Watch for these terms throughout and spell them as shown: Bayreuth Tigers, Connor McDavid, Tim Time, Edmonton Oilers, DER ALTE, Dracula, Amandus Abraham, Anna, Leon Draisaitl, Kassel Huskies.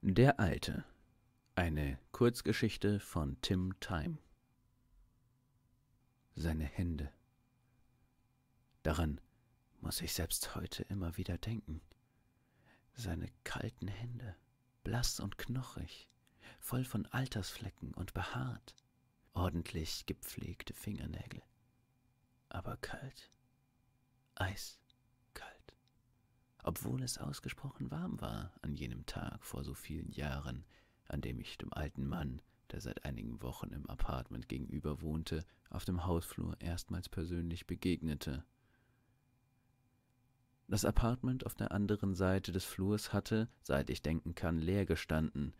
Der Alte. Eine Kurzgeschichte von Tim Time. Seine Hände. Daran muss ich selbst heute immer wieder denken. Seine kalten Hände, blass und knochig, voll von Altersflecken und behaart, ordentlich gepflegte Fingernägel, aber kalt, eiskalt, obwohl es ausgesprochen warm war an jenem Tag vor so vielen Jahren, an dem ich dem alten Mann, der seit einigen Wochen im Apartment gegenüber wohnte, auf dem Hausflur erstmals persönlich begegnete. Das Apartment auf der anderen Seite des Flurs hatte, seit ich denken kann, leer gestanden.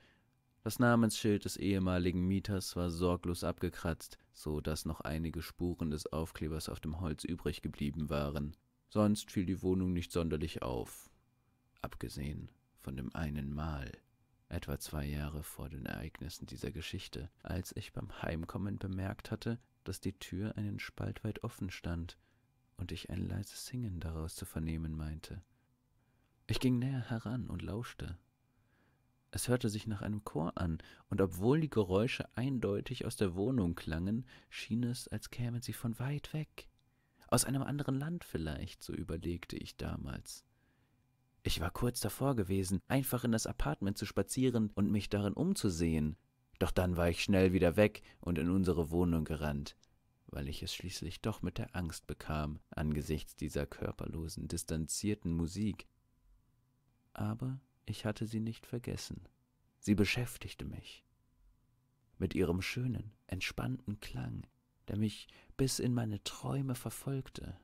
Das Namensschild des ehemaligen Mieters war sorglos abgekratzt, so dass noch einige Spuren des Aufklebers auf dem Holz übrig geblieben waren. Sonst fiel die Wohnung nicht sonderlich auf, abgesehen von dem einen Mal. Etwa 2 Jahre vor den Ereignissen dieser Geschichte, als ich beim Heimkommen bemerkt hatte, dass die Tür einen Spalt weit offen stand und ich ein leises Singen daraus zu vernehmen meinte. Ich ging näher heran und lauschte. Es hörte sich nach einem Chor an, und obwohl die Geräusche eindeutig aus der Wohnung klangen, schien es, als kämen sie von weit weg. Aus einem anderen Land vielleicht, so überlegte ich damals. Ich war kurz davor gewesen, einfach in das Apartment zu spazieren und mich darin umzusehen, doch dann war ich schnell wieder weg und in unsere Wohnung gerannt, weil ich es schließlich doch mit der Angst bekam, angesichts dieser körperlosen, distanzierten Musik. Aber ich hatte sie nicht vergessen. Sie beschäftigte mich mit ihrem schönen, entspannten Klang, der mich bis in meine Träume verfolgte.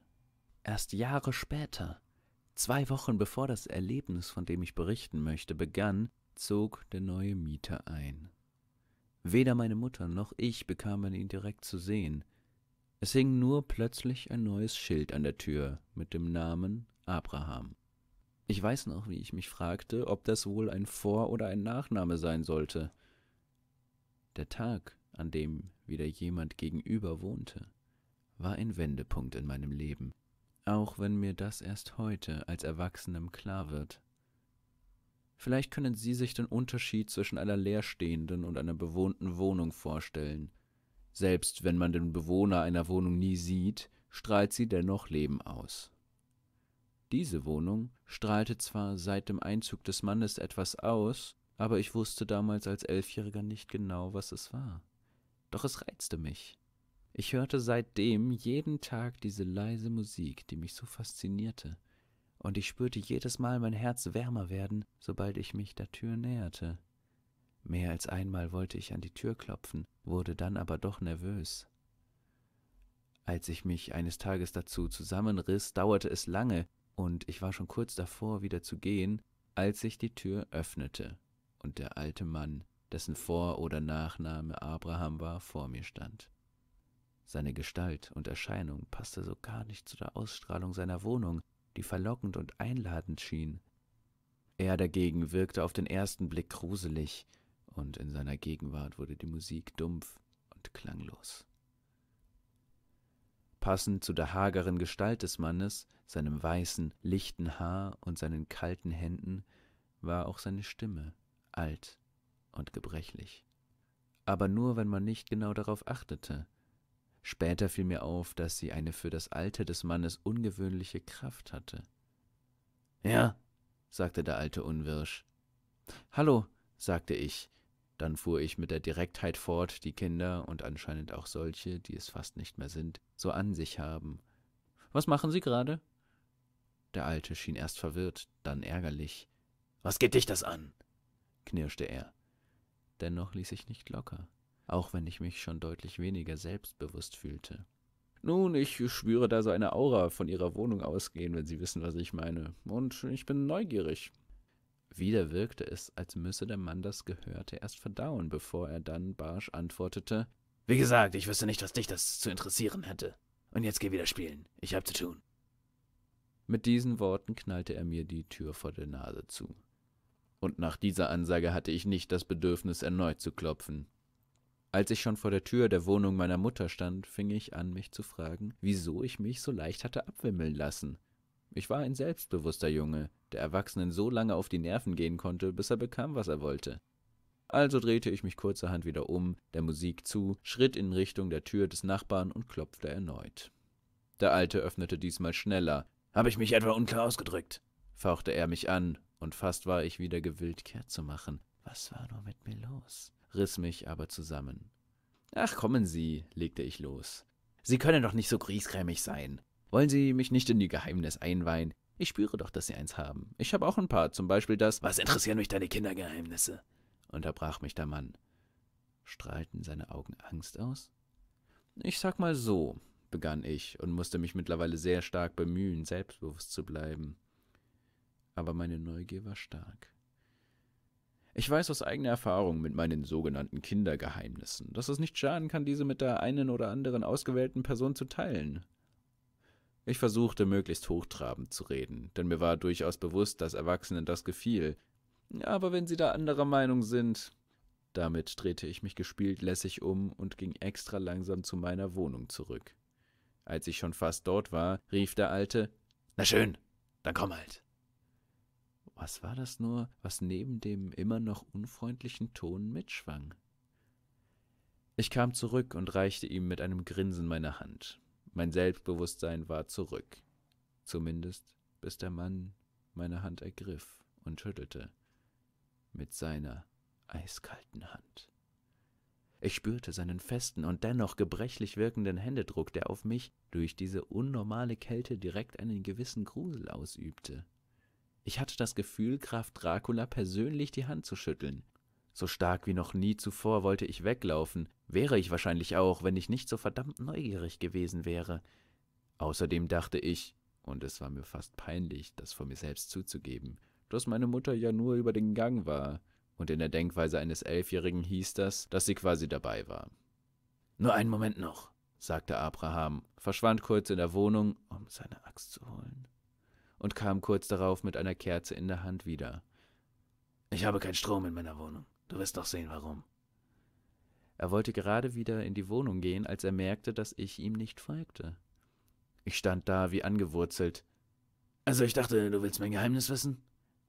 Erst Jahre später, 2 Wochen bevor das Erlebnis, von dem ich berichten möchte, begann, zog der neue Mieter ein. Weder meine Mutter noch ich bekamen ihn direkt zu sehen. Es hing nur plötzlich ein neues Schild an der Tür mit dem Namen Abraham. Ich weiß noch, wie ich mich fragte, ob das wohl ein Vor- oder ein Nachname sein sollte. Der Tag, an dem wieder jemand gegenüber wohnte, war ein Wendepunkt in meinem Leben. Auch wenn mir das erst heute als Erwachsenem klar wird. Vielleicht können Sie sich den Unterschied zwischen einer leerstehenden und einer bewohnten Wohnung vorstellen. Selbst wenn man den Bewohner einer Wohnung nie sieht, strahlt sie dennoch Leben aus. Diese Wohnung strahlte zwar seit dem Einzug des Mannes etwas aus, aber ich wusste damals als 11-Jähriger nicht genau, was es war. Doch es reizte mich. Ich hörte seitdem jeden Tag diese leise Musik, die mich so faszinierte, und ich spürte jedes Mal mein Herz wärmer werden, sobald ich mich der Tür näherte. Mehr als einmal wollte ich an die Tür klopfen, wurde dann aber doch nervös. Als ich mich eines Tages dazu zusammenriss, dauerte es lange, und ich war schon kurz davor, wieder zu gehen, als sich die Tür öffnete und der alte Mann, dessen Vor- oder Nachname Abraham war, vor mir stand. Seine Gestalt und Erscheinung passte so gar nicht zu der Ausstrahlung seiner Wohnung, die verlockend und einladend schien. Er dagegen wirkte auf den ersten Blick gruselig, und in seiner Gegenwart wurde die Musik dumpf und klanglos. Passend zu der hageren Gestalt des Mannes, seinem weißen, lichten Haar und seinen kalten Händen, war auch seine Stimme alt und gebrechlich. Aber nur, wenn man nicht genau darauf achtete. Später fiel mir auf, dass sie eine für das Alter des Mannes ungewöhnliche Kraft hatte. »Ja«, sagte der Alte unwirsch. »Hallo«, sagte ich. Dann fuhr ich mit der Direktheit fort, die Kinder und anscheinend auch solche, die es fast nicht mehr sind, so an sich haben. »Was machen Sie gerade?« Der Alte schien erst verwirrt, dann ärgerlich. »Was geht dich das an?« knirschte er. Dennoch ließ ich nicht locker, auch wenn ich mich schon deutlich weniger selbstbewusst fühlte. »Nun, ich spüre da so eine Aura von Ihrer Wohnung ausgehen, wenn Sie wissen, was ich meine. Und ich bin neugierig.« Wieder wirkte es, als müsse der Mann das Gehörte erst verdauen, bevor er dann barsch antwortete, »Wie gesagt, ich wüsste nicht, was dich das zu interessieren hätte. Und jetzt geh wieder spielen. Ich hab zu tun.« Mit diesen Worten knallte er mir die Tür vor der Nase zu. Und nach dieser Ansage hatte ich nicht das Bedürfnis, erneut zu klopfen. Als ich schon vor der Tür der Wohnung meiner Mutter stand, fing ich an, mich zu fragen, wieso ich mich so leicht hatte abwimmeln lassen. Ich war ein selbstbewusster Junge, der Erwachsenen so lange auf die Nerven gehen konnte, bis er bekam, was er wollte. Also drehte ich mich kurzerhand wieder um, der Musik zu, schritt in Richtung der Tür des Nachbarn und klopfte erneut. Der Alte öffnete diesmal schneller. »Habe ich mich etwa unklar ausgedrückt?« fauchte er mich an, und fast war ich wieder gewillt, kehrt zu machen. Was war nur mit mir los? Riss mich aber zusammen. »Ach, kommen Sie«, legte ich los. »Sie können doch nicht so griesgrämig sein. Wollen Sie mich nicht in die Geheimnisse einweihen? Ich spüre doch, dass Sie eins haben. Ich habe auch ein paar, zum Beispiel das »Was interessieren mich deine Kindergeheimnisse?«, unterbrach mich der Mann. Strahlten seine Augen Angst aus? »Ich sag mal so«, begann ich und musste mich mittlerweile sehr stark bemühen, selbstbewusst zu bleiben. Aber meine Neugier war stark. Ich weiß aus eigener Erfahrung mit meinen sogenannten Kindergeheimnissen, dass es nicht schaden kann, diese mit der einen oder anderen ausgewählten Person zu teilen. Ich versuchte, möglichst hochtrabend zu reden, denn mir war durchaus bewusst, dass Erwachsenen das gefiel. Aber wenn sie da anderer Meinung sind... Damit drehte ich mich gespielt lässig um und ging extra langsam zu meiner Wohnung zurück. Als ich schon fast dort war, rief der Alte, »Na schön, dann komm halt.« Was war das nur, was neben dem immer noch unfreundlichen Ton mitschwang? Ich kam zurück und reichte ihm mit einem Grinsen meine Hand. Mein Selbstbewusstsein war zurück. Zumindest, bis der Mann meine Hand ergriff und schüttelte. Mit seiner eiskalten Hand. Ich spürte seinen festen und dennoch gebrechlich wirkenden Händedruck, der auf mich durch diese unnormale Kälte direkt einen gewissen Grusel ausübte. Ich hatte das Gefühl, Graf Dracula persönlich die Hand zu schütteln. So stark wie noch nie zuvor wollte ich weglaufen, wäre ich wahrscheinlich auch, wenn ich nicht so verdammt neugierig gewesen wäre. Außerdem dachte ich, und es war mir fast peinlich, das vor mir selbst zuzugeben, dass meine Mutter ja nur über den Gang war, und in der Denkweise eines Elfjährigen hieß das, dass sie quasi dabei war. »Nur einen Moment noch«, sagte Abraham, verschwand kurz in der Wohnung, um seine Axt zu holen, und kam kurz darauf mit einer Kerze in der Hand wieder. »Ich habe keinen Strom in meiner Wohnung. Du wirst doch sehen, warum.« Er wollte gerade wieder in die Wohnung gehen, als er merkte, dass ich ihm nicht folgte. Ich stand da wie angewurzelt. »Also ich dachte, du willst mein Geheimnis wissen?«,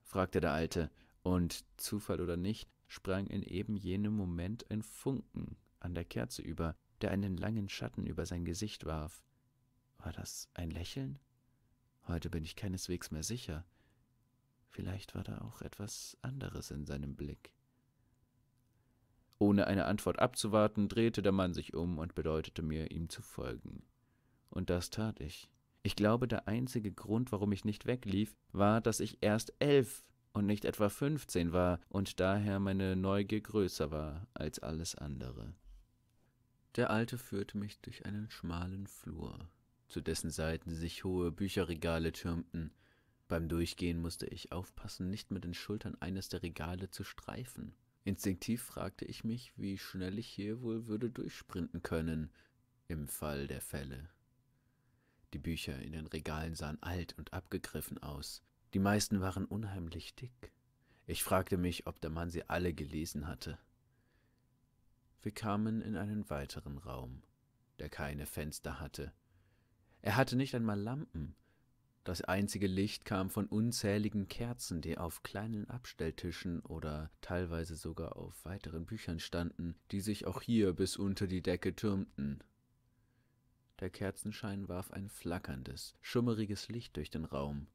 fragte der Alte, und, Zufall oder nicht, sprang in eben jenem Moment ein Funken an der Kerze über, der einen langen Schatten über sein Gesicht warf. War das ein Lächeln? Heute bin ich keineswegs mehr sicher. Vielleicht war da auch etwas anderes in seinem Blick. Ohne eine Antwort abzuwarten, drehte der Mann sich um und bedeutete mir, ihm zu folgen. Und das tat ich. Ich glaube, der einzige Grund, warum ich nicht weglief, war, dass ich erst 11 und nicht etwa 15 war und daher meine Neugier größer war als alles andere. Der Alte führte mich durch einen schmalen Flur, zu dessen Seiten sich hohe Bücherregale türmten. Beim Durchgehen musste ich aufpassen, nicht mit den Schultern eines der Regale zu streifen. Instinktiv fragte ich mich, wie schnell ich hier wohl würde durchsprinten können, im Fall der Fälle. Die Bücher in den Regalen sahen alt und abgegriffen aus. Die meisten waren unheimlich dick. Ich fragte mich, ob der Mann sie alle gelesen hatte. Wir kamen in einen weiteren Raum, der keine Fenster hatte. Er hatte nicht einmal Lampen. Das einzige Licht kam von unzähligen Kerzen, die auf kleinen Abstelltischen oder teilweise sogar auf weiteren Büchern standen, die sich auch hier bis unter die Decke türmten. Der Kerzenschein warf ein flackerndes, schummeriges Licht durch den Raum.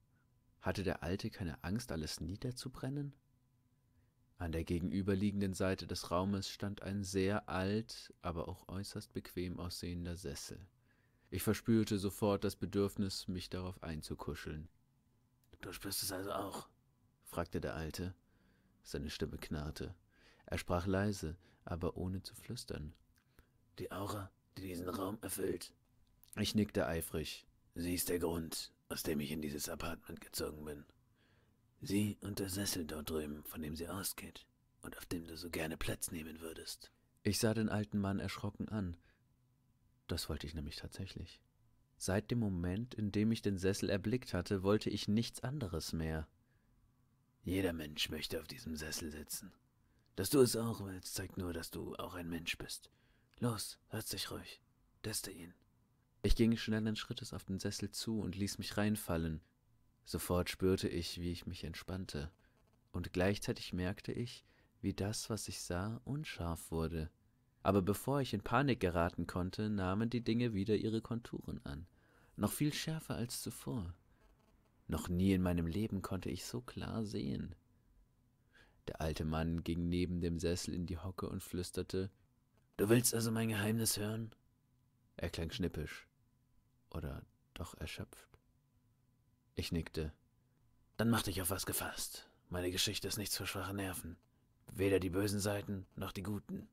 Hatte der Alte keine Angst, alles niederzubrennen? An der gegenüberliegenden Seite des Raumes stand ein sehr alt, aber auch äußerst bequem aussehender Sessel. Ich verspürte sofort das Bedürfnis, mich darauf einzukuscheln. »Du spürst es also auch?«, fragte der Alte. Seine Stimme knarrte. Er sprach leise, aber ohne zu flüstern. »Die Aura, die diesen Raum erfüllt.« Ich nickte eifrig. »Sie ist der Grund, aus dem ich in dieses Apartment gezogen bin. Sie und der Sessel dort drüben, von dem sie ausgeht und auf dem du so gerne Platz nehmen würdest.« Ich sah den alten Mann erschrocken an. Das wollte ich nämlich tatsächlich. Seit dem Moment, in dem ich den Sessel erblickt hatte, wollte ich nichts anderes mehr. »Jeder Mensch möchte auf diesem Sessel sitzen. Dass du es auch willst, zeigt nur, dass du auch ein Mensch bist. Los, setz dich ruhig. Teste ihn.« Ich ging schnellen Schrittes auf den Sessel zu und ließ mich reinfallen. Sofort spürte ich, wie ich mich entspannte, und gleichzeitig merkte ich, wie das, was ich sah, unscharf wurde. Aber bevor ich in Panik geraten konnte, nahmen die Dinge wieder ihre Konturen an, noch viel schärfer als zuvor. Noch nie in meinem Leben konnte ich so klar sehen. Der alte Mann ging neben dem Sessel in die Hocke und flüsterte, »Du willst also mein Geheimnis hören?« Er klang schnippisch, oder doch erschöpft. Ich nickte. »Dann mach dich auf was gefasst. Meine Geschichte ist nichts für schwache Nerven. Weder die bösen Seiten noch die guten.«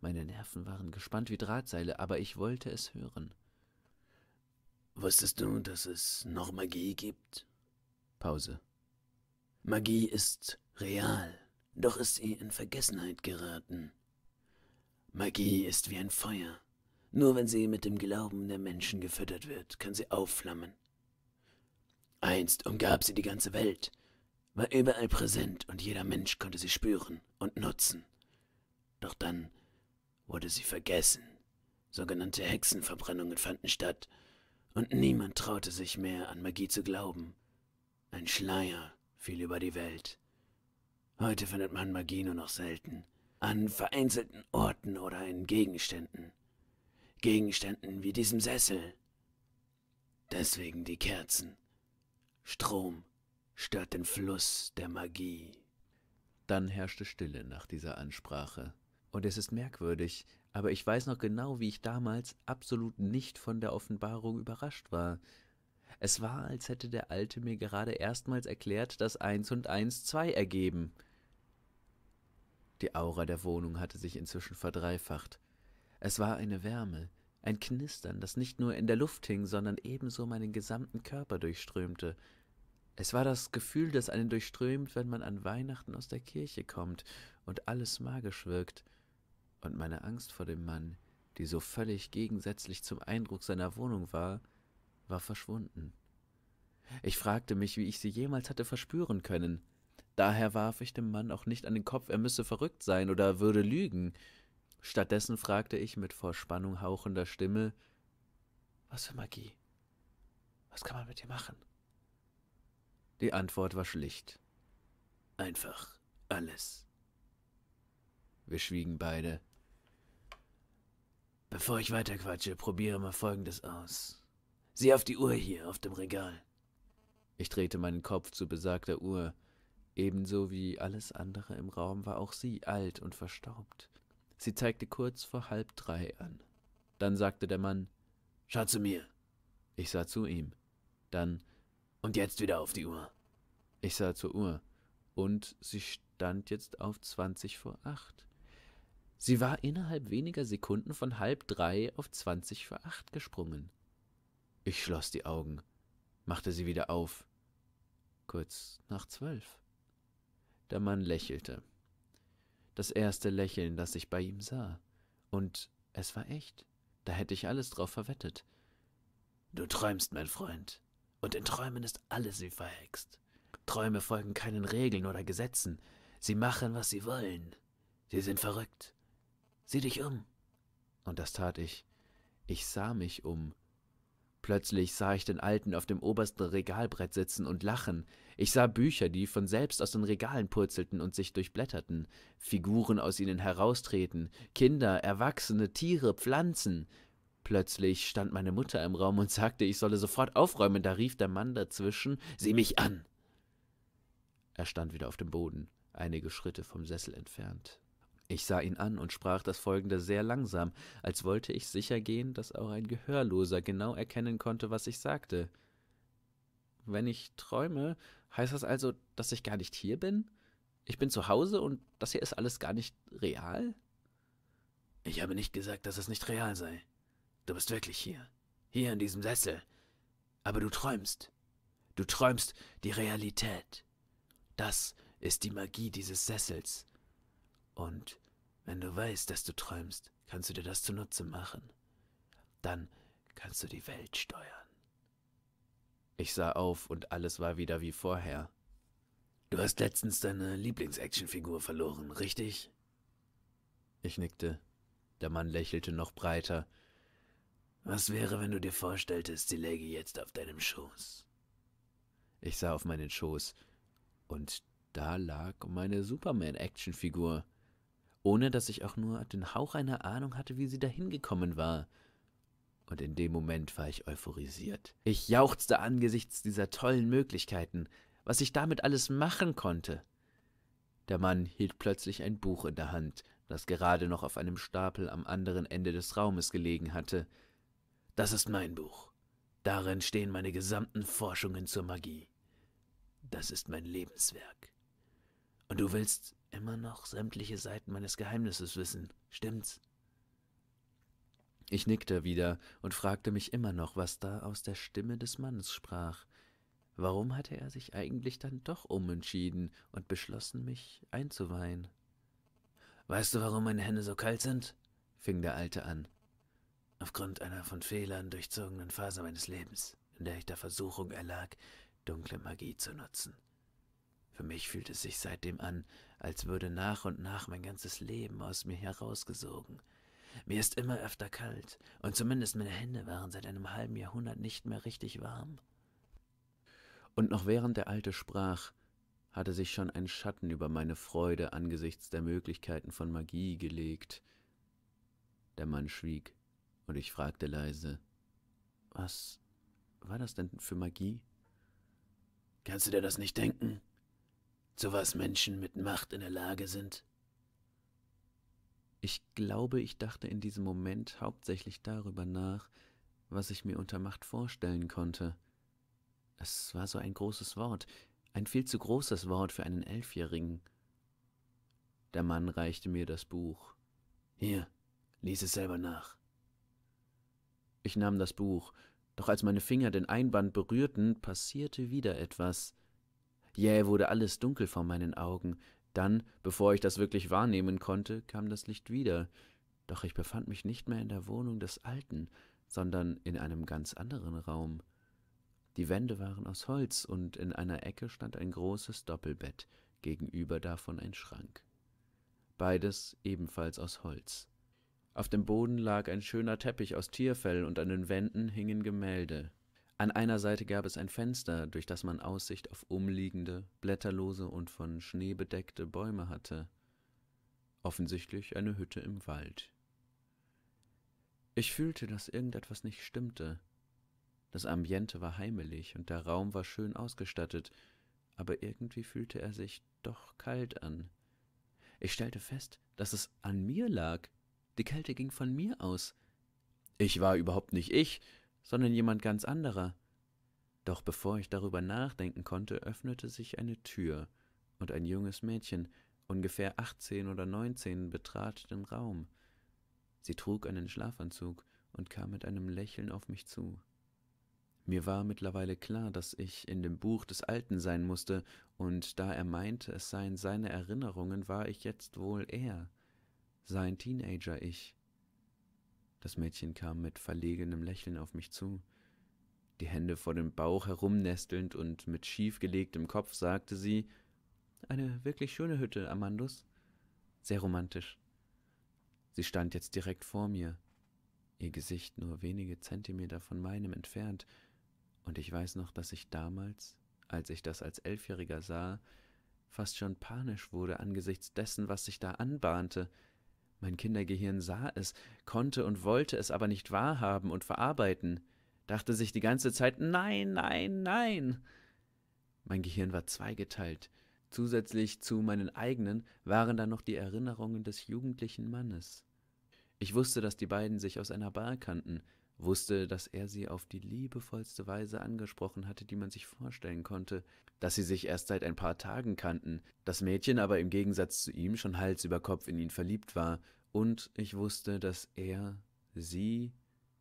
Meine Nerven waren gespannt wie Drahtseile, aber ich wollte es hören. »Wusstest du, dass es noch Magie gibt?« Pause. »Magie ist real, doch ist sie in Vergessenheit geraten. Magie ist wie ein Feuer. Nur wenn sie mit dem Glauben der Menschen gefüttert wird, kann sie aufflammen. Einst umgab sie die ganze Welt, war überall präsent und jeder Mensch konnte sie spüren und nutzen. Doch dann wurde sie vergessen. Sogenannte Hexenverbrennungen fanden statt und niemand traute sich mehr, an Magie zu glauben. Ein Schleier fiel über die Welt. Heute findet man Magie nur noch selten, an vereinzelten Orten oder in Gegenständen. Gegenständen wie diesem Sessel. Deswegen die Kerzen. Strom stört den Fluss der Magie.« Dann herrschte Stille nach dieser Ansprache. Und es ist merkwürdig, aber ich weiß noch genau, wie ich damals absolut nicht von der Offenbarung überrascht war. Es war, als hätte der Alte mir gerade erstmals erklärt, dass 1 und 1 2 ergeben. Die Aura der Wohnung hatte sich inzwischen verdreifacht. Es war eine Wärme, ein Knistern, das nicht nur in der Luft hing, sondern ebenso meinen gesamten Körper durchströmte. Es war das Gefühl, das einen durchströmt, wenn man an Weihnachten aus der Kirche kommt und alles magisch wirkt. Und meine Angst vor dem Mann, die so völlig gegensätzlich zum Eindruck seiner Wohnung war, war verschwunden. Ich fragte mich, wie ich sie jemals hatte verspüren können. Daher warf ich dem Mann auch nicht an den Kopf, er müsse verrückt sein oder würde lügen. Stattdessen fragte ich mit vor Spannung hauchender Stimme, »Was für Magie? Was kann man mit dir machen?« Die Antwort war schlicht. »Einfach alles.« Wir schwiegen beide. »Bevor ich weiterquatsche, probiere mal Folgendes aus. Sieh auf die Uhr hier, auf dem Regal.« Ich drehte meinen Kopf zu besagter Uhr. Ebenso wie alles andere im Raum war auch sie alt und verstaubt. Sie zeigte kurz vor 2:30 an. Dann sagte der Mann, »Schau zu mir.« Ich sah zu ihm. Dann, »Und jetzt wieder auf die Uhr.« Ich sah zur Uhr, und sie stand jetzt auf 20:08. Sie war innerhalb weniger Sekunden von 2:30 auf 20:08 gesprungen. Ich schloss die Augen, machte sie wieder auf. Kurz nach 12. Der Mann lächelte. Das erste Lächeln, das ich bei ihm sah. Und es war echt. Da hätte ich alles drauf verwettet. »Du träumst, mein Freund. Und in Träumen ist alles wie verhext. Träume folgen keinen Regeln oder Gesetzen. Sie machen, was sie wollen. Sie sind verrückt. Sieh dich um.« Und das tat ich. Ich sah mich um. Plötzlich sah ich den Alten auf dem obersten Regalbrett sitzen und lachen. Ich sah Bücher, die von selbst aus den Regalen purzelten und sich durchblätterten, Figuren aus ihnen heraustreten, Kinder, Erwachsene, Tiere, Pflanzen. Plötzlich stand meine Mutter im Raum und sagte, ich solle sofort aufräumen. Da rief der Mann dazwischen, »Sieh mich an!« Er stand wieder auf dem Boden, einige Schritte vom Sessel entfernt. Ich sah ihn an und sprach das Folgende sehr langsam, als wollte ich sicher gehen, dass auch ein Gehörloser genau erkennen konnte, was ich sagte. »Wenn ich träume, heißt das also, dass ich gar nicht hier bin? Ich bin zu Hause und das hier ist alles gar nicht real?« »Ich habe nicht gesagt, dass es nicht real sei. Du bist wirklich hier, in diesem Sessel. Aber du träumst. Du träumst die Realität. Das ist die Magie dieses Sessels. Und wenn du weißt, dass du träumst, kannst du dir das zunutze machen. Dann kannst du die Welt steuern.« Ich sah auf und alles war wieder wie vorher. »Du hast letztens deine Lieblings-Actionfigur verloren, richtig?« Ich nickte. Der Mann lächelte noch breiter. »Was wäre, wenn du dir vorstelltest, sie läge jetzt auf deinem Schoß?« Ich sah auf meinen Schoß und da lag meine Superman-Actionfigur, ohne dass ich auch nur den Hauch einer Ahnung hatte, wie sie dahin gekommen war. Und in dem Moment war ich euphorisiert. Ich jauchzte angesichts dieser tollen Möglichkeiten, was ich damit alles machen konnte. Der Mann hielt plötzlich ein Buch in der Hand, das gerade noch auf einem Stapel am anderen Ende des Raumes gelegen hatte. »Das ist mein Buch. Darin stehen meine gesamten Forschungen zur Magie. Das ist mein Lebenswerk. Und du willst immer noch sämtliche Seiten meines Geheimnisses wissen, stimmt's?« Ich nickte wieder und fragte mich immer noch, was da aus der Stimme des Mannes sprach. Warum hatte er sich eigentlich dann doch umentschieden und beschlossen, mich einzuweihen? »Weißt du, warum meine Hände so kalt sind?« fing der Alte an. »Aufgrund einer von Fehlern durchzogenen Phase meines Lebens, in der ich der Versuchung erlag, dunkle Magie zu nutzen. Für mich fühlt es sich seitdem an, als würde nach und nach mein ganzes Leben aus mir herausgesogen. Mir ist immer öfter kalt, und zumindest meine Hände waren seit einem halben Jahrhundert nicht mehr richtig warm.« Und noch während der Alte sprach, hatte sich schon ein Schatten über meine Freude angesichts der Möglichkeiten von Magie gelegt. Der Mann schwieg, und ich fragte leise, »Was war das denn für Magie?« »Kannst du dir das nicht denken? Zu was Menschen mit Macht in der Lage sind?« Ich glaube, ich dachte in diesem Moment hauptsächlich darüber nach, was ich mir unter Macht vorstellen konnte. Es war so ein großes Wort, ein viel zu großes Wort für einen Elfjährigen. Der Mann reichte mir das Buch. »Hier, lies es selber nach.« Ich nahm das Buch, doch als meine Finger den Einband berührten, passierte wieder etwas. Jäh wurde alles dunkel vor meinen Augen. Dann, bevor ich das wirklich wahrnehmen konnte, kam das Licht wieder. Doch ich befand mich nicht mehr in der Wohnung des Alten, sondern in einem ganz anderen Raum. Die Wände waren aus Holz und in einer Ecke stand ein großes Doppelbett, gegenüber davon ein Schrank. Beides ebenfalls aus Holz. Auf dem Boden lag ein schöner Teppich aus Tierfell und an den Wänden hingen Gemälde. An einer Seite gab es ein Fenster, durch das man Aussicht auf umliegende, blätterlose und von Schnee bedeckte Bäume hatte. Offensichtlich eine Hütte im Wald. Ich fühlte, dass irgendetwas nicht stimmte. Das Ambiente war heimelig und der Raum war schön ausgestattet, aber irgendwie fühlte er sich doch kalt an. Ich stellte fest, dass es an mir lag. Die Kälte ging von mir aus. Ich war überhaupt nicht ich, sondern jemand ganz anderer. Doch bevor ich darüber nachdenken konnte, öffnete sich eine Tür, und ein junges Mädchen, ungefähr 18 oder 19, betrat den Raum. Sie trug einen Schlafanzug und kam mit einem Lächeln auf mich zu. Mir war mittlerweile klar, dass ich in dem Buch des Alten sein musste, und da er meinte, es seien seine Erinnerungen, war ich jetzt wohl er, sein Teenager-Ich. Das Mädchen kam mit verlegenem Lächeln auf mich zu. Die Hände vor dem Bauch herumnestelnd und mit schiefgelegtem Kopf sagte sie, »Eine wirklich schöne Hütte, Amandus. Sehr romantisch.« Sie stand jetzt direkt vor mir, ihr Gesicht nur wenige Zentimeter von meinem entfernt, und ich weiß noch, dass ich damals, als ich das als Elfjähriger sah, fast schon panisch wurde angesichts dessen, was sich da anbahnte. Mein Kindergehirn sah es, konnte und wollte es aber nicht wahrhaben und verarbeiten, dachte sich die ganze Zeit, nein, nein, nein. Mein Gehirn war zweigeteilt. Zusätzlich zu meinen eigenen waren dann noch die Erinnerungen des jugendlichen Mannes. Ich wusste, dass die beiden sich aus einer Bar kannten, wusste, dass er sie auf die liebevollste Weise angesprochen hatte, die man sich vorstellen konnte, dass sie sich erst seit ein paar Tagen kannten, das Mädchen aber im Gegensatz zu ihm schon Hals über Kopf in ihn verliebt war, und ich wusste, dass er sie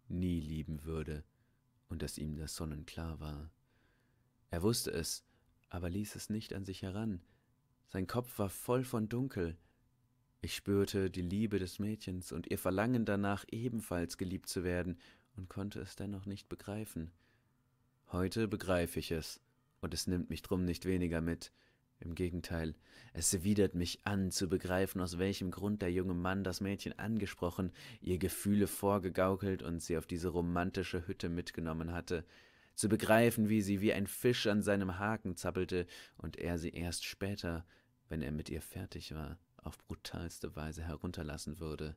nie lieben würde und dass ihm das sonnenklar war. Er wusste es, aber ließ es nicht an sich heran. Sein Kopf war voll von Dunkel. Ich spürte die Liebe des Mädchens und ihr Verlangen danach, ebenfalls geliebt zu werden, und konnte es dennoch nicht begreifen. Heute begreife ich es, und es nimmt mich drum nicht weniger mit. Im Gegenteil, es widert mich an, zu begreifen, aus welchem Grund der junge Mann das Mädchen angesprochen, ihr Gefühle vorgegaukelt und sie auf diese romantische Hütte mitgenommen hatte. zu begreifen, wie sie wie ein Fisch an seinem Haken zappelte und er sie erst später, wenn er mit ihr fertig war, auf brutalste Weise herunterlassen würde.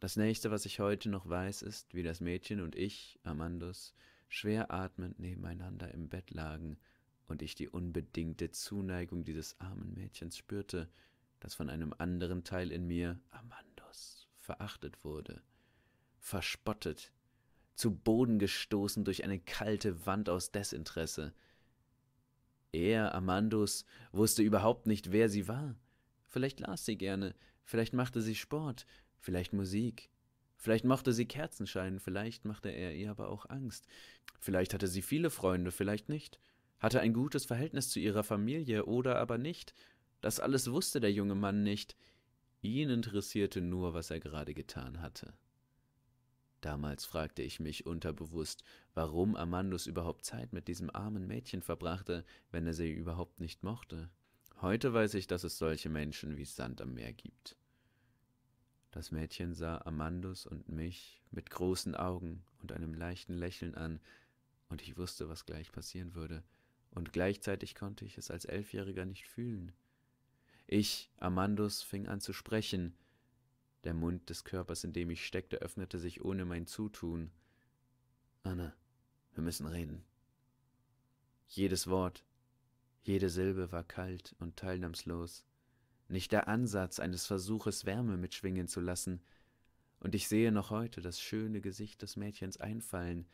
Das Nächste, was ich heute noch weiß, ist, wie das Mädchen und ich, Amandus, schwer atmend nebeneinander im Bett lagen und ich die unbedingte Zuneigung dieses armen Mädchens spürte, das von einem anderen Teil in mir, Amandus, verachtet wurde, verspottet, zu Boden gestoßen durch eine kalte Wand aus Desinteresse. Er, Amandus, wusste überhaupt nicht, wer sie war. Vielleicht las sie gerne, vielleicht machte sie Sport, vielleicht Musik, vielleicht mochte sie Kerzenschein, vielleicht machte er ihr aber auch Angst, vielleicht hatte sie viele Freunde, vielleicht nicht, hatte ein gutes Verhältnis zu ihrer Familie oder aber nicht. Das alles wusste der junge Mann nicht. Ihn interessierte nur, was er gerade getan hatte. Damals fragte ich mich unterbewusst, warum Amandus überhaupt Zeit mit diesem armen Mädchen verbrachte, wenn er sie überhaupt nicht mochte. Heute weiß ich, dass es solche Menschen wie Sand am Meer gibt. Das Mädchen sah Amandus und mich mit großen Augen und einem leichten Lächeln an, und ich wusste, was gleich passieren würde, und gleichzeitig konnte ich es als Elfjähriger nicht fühlen. Ich, Amandus, fing an zu sprechen. Der Mund des Körpers, in dem ich steckte, öffnete sich ohne mein Zutun. »Anna, wir müssen reden.« Jedes Wort, jede Silbe war kalt und teilnahmslos, nicht der Ansatz eines Versuches, Wärme mitschwingen zu lassen, und ich sehe noch heute das schöne Gesicht des Mädchens einfallen,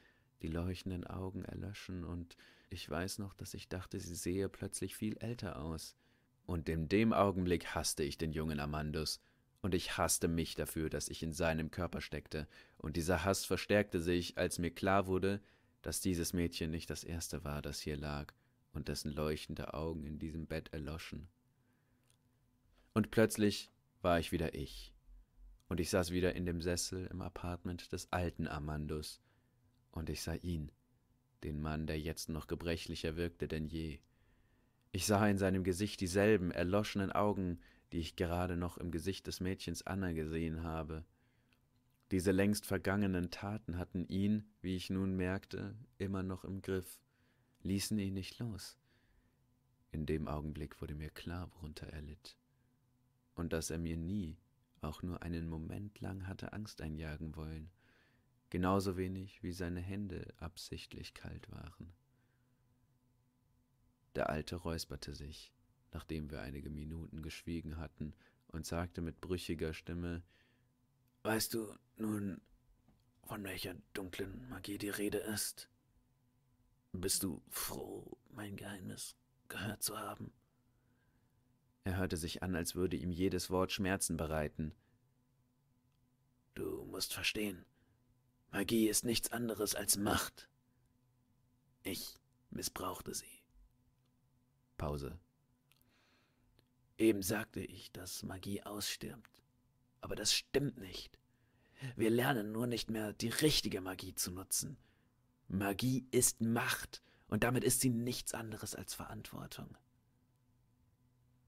die leuchtenden Augen erlöschen, und ich weiß noch, dass ich dachte, sie sehe plötzlich viel älter aus. Und in dem Augenblick hasste ich den jungen Amandus, und ich hasste mich dafür, dass ich in seinem Körper steckte, und dieser Hass verstärkte sich, als mir klar wurde, dass dieses Mädchen nicht das erste war, das hier lag, und dessen leuchtende Augen in diesem Bett erloschen. Und plötzlich war ich wieder ich, und ich saß wieder in dem Sessel im Apartment des alten Amandus, und ich sah ihn, den Mann, der jetzt noch gebrechlicher wirkte denn je. Ich sah in seinem Gesicht dieselben erloschenen Augen, die ich gerade noch im Gesicht des Mädchens Anna gesehen habe. Diese längst vergangenen Taten hatten ihn, wie ich nun merkte, immer noch im Griff, ließen ihn nicht los. In dem Augenblick wurde mir klar, worunter er litt, und dass er mir nie, auch nur einen Moment lang, hatte Angst einjagen wollen, genauso wenig wie seine Hände absichtlich kalt waren. Der Alte räusperte sich, nachdem wir einige Minuten geschwiegen hatten, und sagte mit brüchiger Stimme: »Weißt du nun, von welcher dunklen Magie die Rede ist? Bist du froh, mein Geheimnis gehört zu haben?« Er hörte sich an, als würde ihm jedes Wort Schmerzen bereiten. »Du musst verstehen, Magie ist nichts anderes als Macht. Ich missbrauchte sie.« Pause. »Eben sagte ich, dass Magie ausstirbt, aber das stimmt nicht. Wir lernen nur nicht mehr, die richtige Magie zu nutzen. Magie ist Macht, und damit ist sie nichts anderes als Verantwortung.«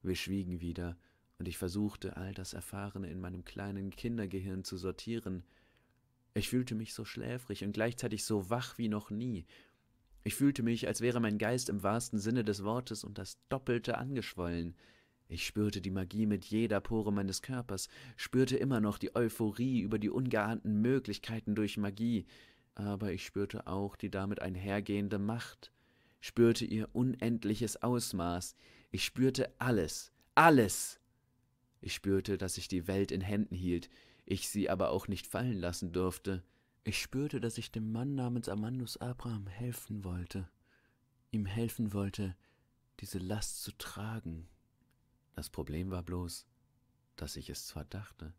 Wir schwiegen wieder, und ich versuchte, all das Erfahrene in meinem kleinen Kindergehirn zu sortieren. Ich fühlte mich so schläfrig und gleichzeitig so wach wie noch nie. Ich fühlte mich, als wäre mein Geist im wahrsten Sinne des Wortes und das Doppelte angeschwollen. Ich spürte die Magie mit jeder Pore meines Körpers, spürte immer noch die Euphorie über die ungeahnten Möglichkeiten durch Magie, aber ich spürte auch die damit einhergehende Macht, spürte ihr unendliches Ausmaß. Ich spürte alles, alles. Ich spürte, dass ich die Welt in Händen hielt, ich sie aber auch nicht fallen lassen durfte. Ich spürte, dass ich dem Mann namens Amandus Abraham helfen wollte, ihm helfen wollte, diese Last zu tragen. Das Problem war bloß, dass ich es zwar dachte,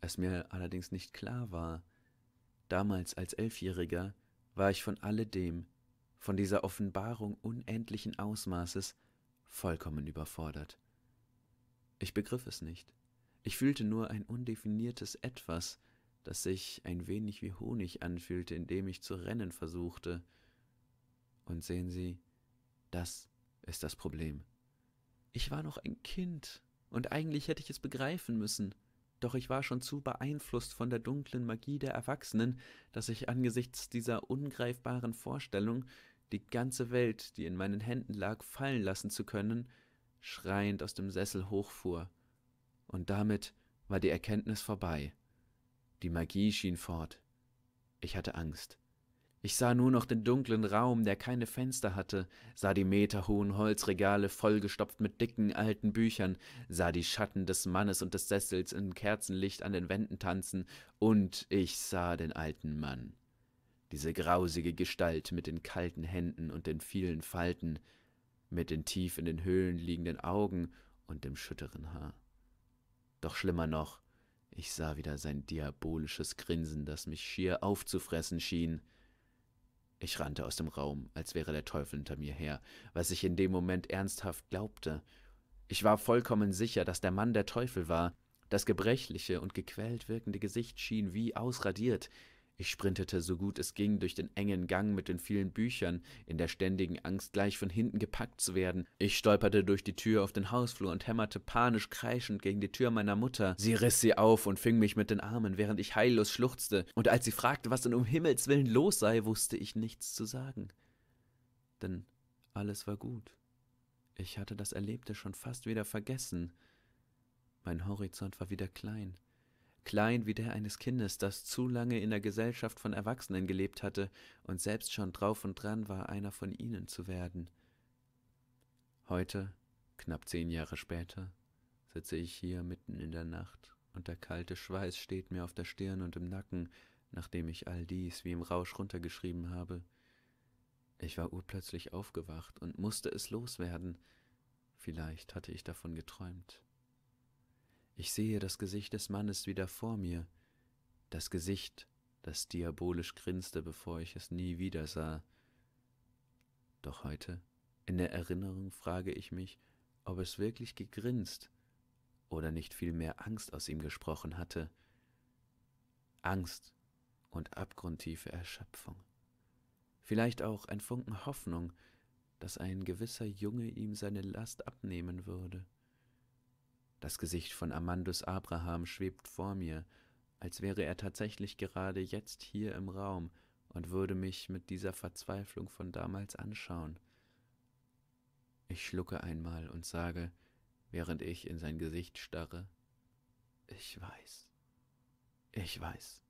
es mir allerdings nicht klar war. Damals als Elfjähriger war ich von alledem, von dieser Offenbarung unendlichen Ausmaßes, vollkommen überfordert. Ich begriff es nicht. Ich fühlte nur ein undefiniertes Etwas, das sich ein wenig wie Honig anfühlte, indem ich zu rennen versuchte. Und sehen Sie, das ist das Problem. Ich war noch ein Kind, und eigentlich hätte ich es begreifen müssen. Doch ich war schon zu beeinflusst von der dunklen Magie der Erwachsenen, dass ich angesichts dieser ungreifbaren Vorstellung, die ganze Welt, die in meinen Händen lag, fallen lassen zu können, schreiend aus dem Sessel hochfuhr. Und damit war die Erkenntnis vorbei. Die Magie schien fort. Ich hatte Angst. Ich sah nur noch den dunklen Raum, der keine Fenster hatte, sah die meterhohen Holzregale vollgestopft mit dicken, alten Büchern, sah die Schatten des Mannes und des Sessels im Kerzenlicht an den Wänden tanzen, und ich sah den alten Mann. Diese grausige Gestalt mit den kalten Händen und den vielen Falten, mit den tief in den Höhlen liegenden Augen und dem schütteren Haar. Doch schlimmer noch, ich sah wieder sein diabolisches Grinsen, das mich schier aufzufressen schien. Ich rannte aus dem Raum, als wäre der Teufel hinter mir her, was ich in dem Moment ernsthaft glaubte. Ich war vollkommen sicher, dass der Mann der Teufel war. Das gebrechliche und gequält wirkende Gesicht schien wie ausradiert. Ich sprintete, so gut es ging, durch den engen Gang mit den vielen Büchern, in der ständigen Angst, gleich von hinten gepackt zu werden. Ich stolperte durch die Tür auf den Hausflur und hämmerte panisch kreischend gegen die Tür meiner Mutter. Sie riss sie auf und fing mich mit den Armen, während ich heillos schluchzte, und als sie fragte, was denn um Himmels willen los sei, wusste ich nichts zu sagen. Denn alles war gut. Ich hatte das Erlebte schon fast wieder vergessen. Mein Horizont war wieder klein. Klein wie der eines Kindes, das zu lange in der Gesellschaft von Erwachsenen gelebt hatte und selbst schon drauf und dran war, einer von ihnen zu werden. Heute, knapp 10 Jahre später, sitze ich hier mitten in der Nacht und der kalte Schweiß steht mir auf der Stirn und im Nacken, nachdem ich all dies wie im Rausch runtergeschrieben habe. Ich war urplötzlich aufgewacht und musste es loswerden. Vielleicht hatte ich davon geträumt. Ich sehe das Gesicht des Mannes wieder vor mir, das Gesicht, das diabolisch grinste, bevor ich es nie wieder sah. Doch heute, in der Erinnerung, frage ich mich, ob es wirklich gegrinst oder nicht vielmehr Angst aus ihm gesprochen hatte. Angst und abgrundtiefe Erschöpfung. Vielleicht auch ein Funken Hoffnung, dass ein gewisser Junge ihm seine Last abnehmen würde. Das Gesicht von Amandus Abraham schwebt vor mir, als wäre er tatsächlich gerade jetzt hier im Raum und würde mich mit dieser Verzweiflung von damals anschauen. Ich schlucke einmal und sage, während ich in sein Gesicht starre, »Ich weiß, ich weiß.«